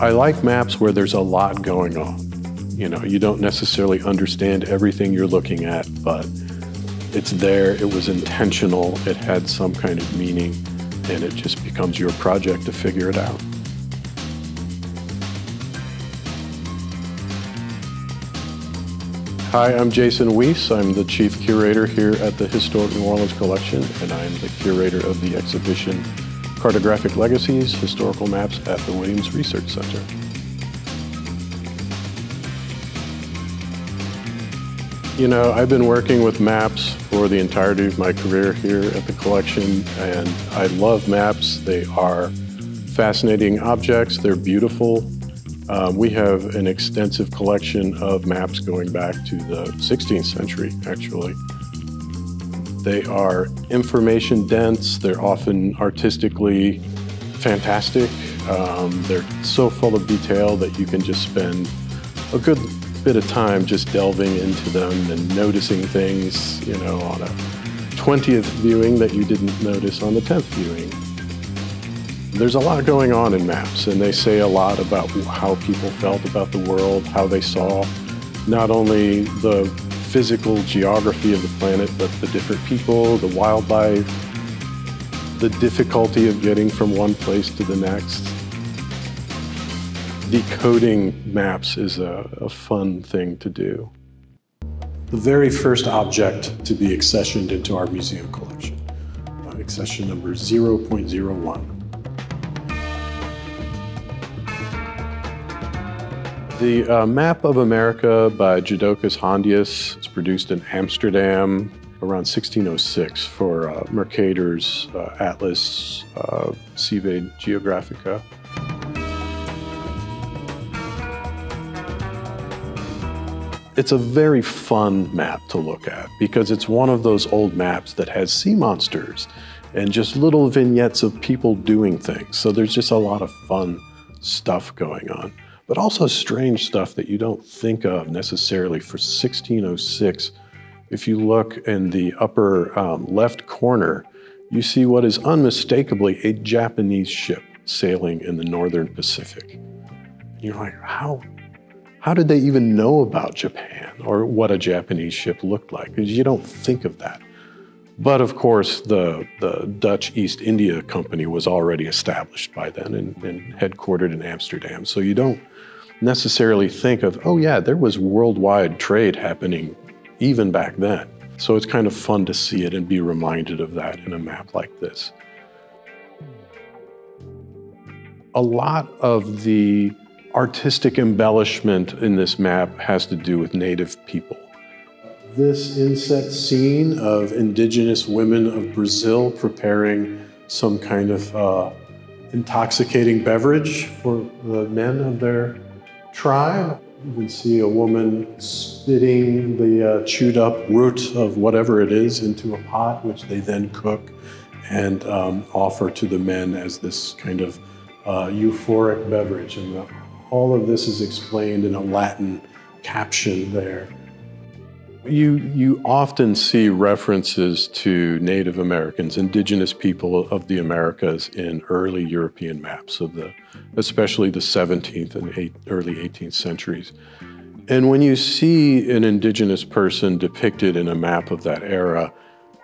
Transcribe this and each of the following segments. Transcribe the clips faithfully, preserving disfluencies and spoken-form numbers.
I like maps where there's a lot going on. You know, you don't necessarily understand everything you're looking at, but it's there, it was intentional, it had some kind of meaning, and it just becomes your project to figure it out. Hi, I'm Jason Wiese. I'm the chief curator here at the Historic New Orleans Collection, and I'm the curator of the exhibition Cartographic Legacies, Historical Maps at the Williams Research Center. You know, I've been working with maps for the entirety of my career here at the collection, and I love maps. They are fascinating objects. They're beautiful. Um, we have an extensive collection of maps going back to the sixteenth century, actually. They are information dense. They're often artistically fantastic. Um, they're so full of detail that you can just spend a good bit of time just delving into them and noticing things, you know, on a twentieth viewing that you didn't notice on the tenth viewing. There's a lot going on in maps, and they say a lot about how people felt about the world, how they saw not only the physical geography of the planet, but the different people, the wildlife, the difficulty of getting from one place to the next. Decoding maps is a, a fun thing to do. The very first object to be accessioned into our museum collection, uh, accession number zero point zero one. The uh, Map of America by Jodocus Hondius is produced in Amsterdam around sixteen oh six for uh, Mercator's uh, Atlas uh, Sive Geographica. It's a very fun map to look at because it's one of those old maps that has sea monsters and just little vignettes of people doing things. So there's just a lot of fun stuff going on, but also strange stuff that you don't think of necessarily for sixteen oh six. If you look in the upper um, left corner, you see what is unmistakably a Japanese ship sailing in the northern Pacific. And you're like, how? How did they even know about Japan or what a Japanese ship looked like? Because you don't think of that. But of course, the, the Dutch East India Company was already established by then and, and headquartered in Amsterdam. So you don't necessarily think of, oh yeah, there was worldwide trade happening even back then. So it's kind of fun to see it and be reminded of that in a map like this. A lot of the artistic embellishment in this map has to do with native people. This inset scene of indigenous women of Brazil preparing some kind of uh, intoxicating beverage for the men of their tribe. You can see a woman spitting the uh, chewed up root of whatever it is into a pot, which they then cook and um, offer to the men as this kind of uh, euphoric beverage. And the, all of this is explained in a Latin caption there. You, you often see references to Native Americans, indigenous people of the Americas in early European maps, of the, especially the seventeenth and eight, early eighteenth centuries. And when you see an indigenous person depicted in a map of that era,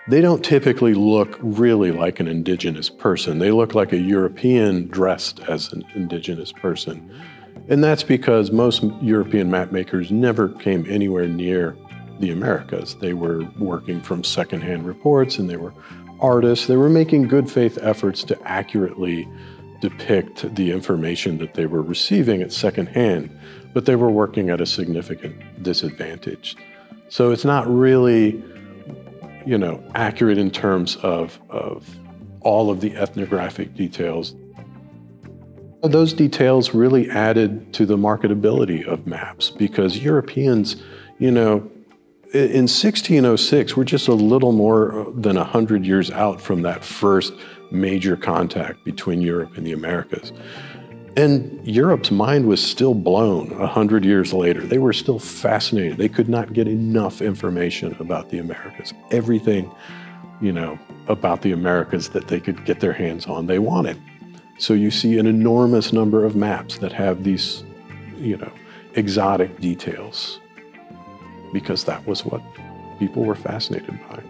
they don't typically look really like an indigenous person. They look like a European dressed as an indigenous person. And that's because most European map makers never came anywhere near the Americas. They were working from secondhand reports, and they were artists. They were making good faith efforts to accurately depict the information that they were receiving at secondhand, but they were working at a significant disadvantage. So it's not really, you know, accurate in terms of, of all of the ethnographic details. Those details really added to the marketability of maps because Europeans, you know, in sixteen oh six, we're just a little more than one hundred years out from that first major contact between Europe and the Americas. And Europe's mind was still blown one hundred years later. They were still fascinated. They could not get enough information about the Americas. Everything, you know, about the Americas that they could get their hands on, they wanted. So you see an enormous number of maps that have these, you know, exotic details, because that was what people were fascinated by.